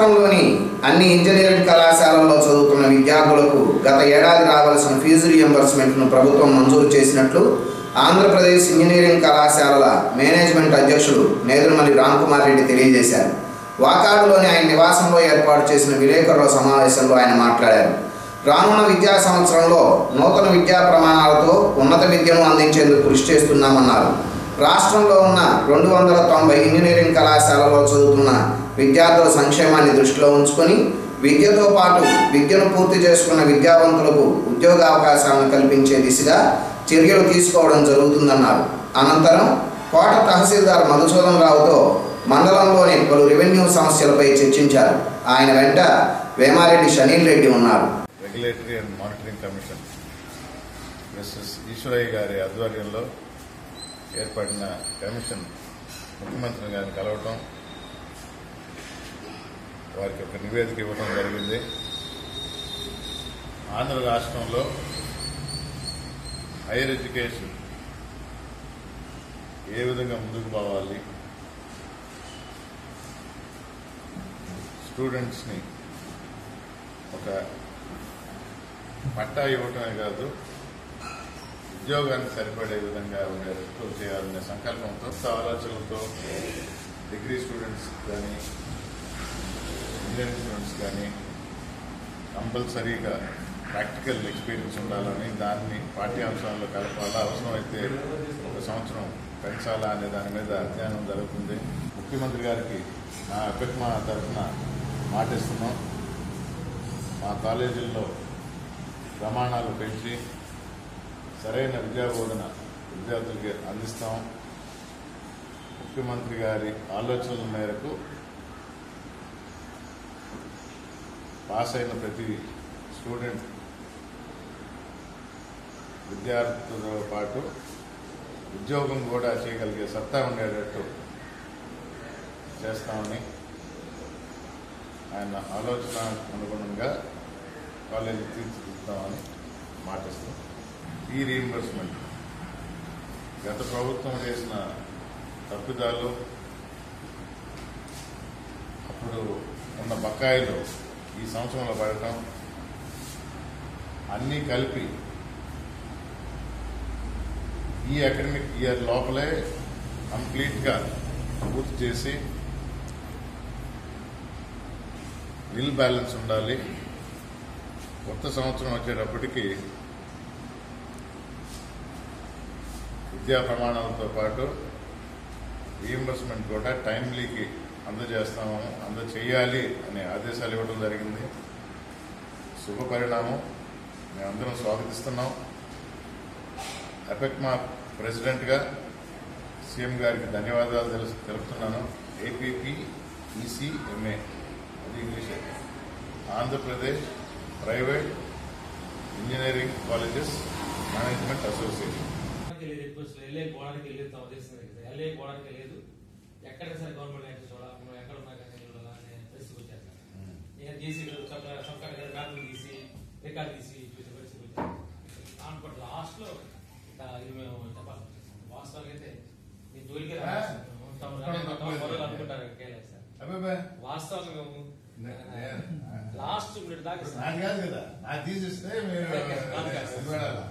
రాష్ట్రంలోని అన్ని ఇంజనీరింగ్ కళాశాలల్లో చదువుతున్న విద్యార్థులకు గత ఏడాది రావాల్సిన ఫీజు రియంబర్స్మెంట్ను ప్రభుత్వం మంజూరు చేసినట్లు ఆంధ్రప్రదేశ్ ఇంజనీరింగ్ కళాశాలల మేనేజ్మెంట్ అధ్యక్షుడు నేదురుమల్లి రామ్కుమార్ రెడ్డి తెలియజేశారు. వాకాడులోని ఆయన నివాసంలో ఏర్పాటు చేసిన విలేకరుల సమావేశంలో ఆయన మాట్లాడారు. రానున్న విద్యా సంవత్సరంలో నూతన విద్యా ప్రమాణాలతో ఉన్నత విద్యను అందించేందుకు కృషి చేస్తున్నామన్నారు. రాష్ట్రంలో ఉన్న 290 ఇంజనీరింగ్ కళాశాలలో చదువుతున్న విద్యార్థుల సంక్షేమాన్ని దృష్టిలో ఉంచుకొని విద్యతో పాటు విద్యను పూర్తి చేసుకున్న విద్యావంతులకు ఉద్యోగ అవకాశాలను కల్పించే దిశగా చర్యలు తీసుకోవడం జరుగుతుందన్నారు. అనంతరం కోట తహసీల్దార్ మదుసూదన్ రావుతో మండలంలోని పలు రెవెన్యూ సమస్యలపై చర్చించారు. ఆయన వెంట వేమారెడ్డి షనీల్ రెడ్డి ఉన్నారు. Regulatory and monitoring commission Mrs Eshwaraiah గారి ఆధ్వర్యంలో ఏర్పడిన కమిషన్ ముఖ్యమంత్రి గారిని కలవటం, వారికి ఒక నివేదిక ఇవ్వడం జరిగింది. ఆంధ్ర రాష్ట్రంలో హైయర్ ఎడ్యుకేషన్ ఏ విధంగా ముందుకు పోవాలి, స్టూడెంట్స్ని ఒక పట్టా ఇవ్వటమే కాదు ఉద్యోగానికి సరిపడే విధంగా ఉండేటట్టు చేయాలనే సంకల్పంతో ఆలోచనలతో డిగ్రీ స్టూడెంట్స్ కానీ ఇంజనీరింగ్ స్టూడెంట్స్ కానీ కంపల్సరీగా ప్రాక్టికల్ ఎక్స్పీరియన్స్ ఉండాలని, దాన్ని పాఠ్యాంశాల్లో కలపాలా, అవసరమైతే ఒక సంవత్సరం పెంచాలా అనే దాని మీద అధ్యయనం జరుగుతుంది. ముఖ్యమంత్రి గారికి నా అభిమాన తరఫున మాటిస్తున్నాం, మా కాలేజీల్లో ప్రమాణాలు పెంచి సరైన విద్యాబోధన విద్యార్థులకి అందిస్తాం. ముఖ్యమంత్రి గారి ఆలోచనల మేరకు పాస్ అయిన ప్రతి స్టూడెంట్ విద్యార్థులతో పాటు ఉద్యోగం కూడా చేయగలిగే సత్తా ఉండేటట్టు చేస్తామని ఆయన ఆలోచన అనుగుణంగా కాలేజీ తీర్చిదిద్దామని మాటిస్తాం. ఈ రీయింబర్స్మెంట్ గత ప్రభుత్వం చేసిన తప్పిదాలు, అప్పుడు ఉన్న బకాయిలు ఈ సంవత్సరంలో పడటం అన్నీ కలిపి ఈ అకాడమిక్ ఇయర్ లోపలే కంప్లీట్గా పూర్తి చేసి బిల్ బ్యాలెన్స్ ఉండాలి. కొత్త సంవత్సరం వచ్చేటప్పటికి విద్యా ప్రమాణాలతో పాటు రీయింబర్స్మెంట్ కూడా టైమ్లీకి అందజేయాలి అనే ఆదేశాలు ఇవ్వడం జరిగింది. శుభ పరిణామం, మేమందరం స్వాగతిస్తున్నాం. ఎపెక్మా ప్రెసిడెంట్గా సీఎం గారికి ధన్యవాదాలు తెలుపుతున్నాను. APPECMA అది English Andhra Pradesh private engineering colleges management association. ఎల్ఏ గోడానికి వెళ్ళేది తమ ఉద్దేశం, ఎల్ఏ గోడానికి వెళ్ళేది ఎక్కడైనా సరే గవర్నమెంట్ అయితే చూడాలి, మనం ఎక్కడ ఉన్నా కానీ చూడాలని పరిస్థితి వచ్చాను. నేను తీసి డాక్టర్ తీసి రికార్డు తీసి చూసే పరిస్థితి వచ్చాను. దాంట్లో లాస్ట్లో ఇది మేము చెప్పాలి, వాస్తవానికి అయితే నేను జోలికి అనుకుంటారు వాస్తవానికి మేము లాస్ట్ దాకా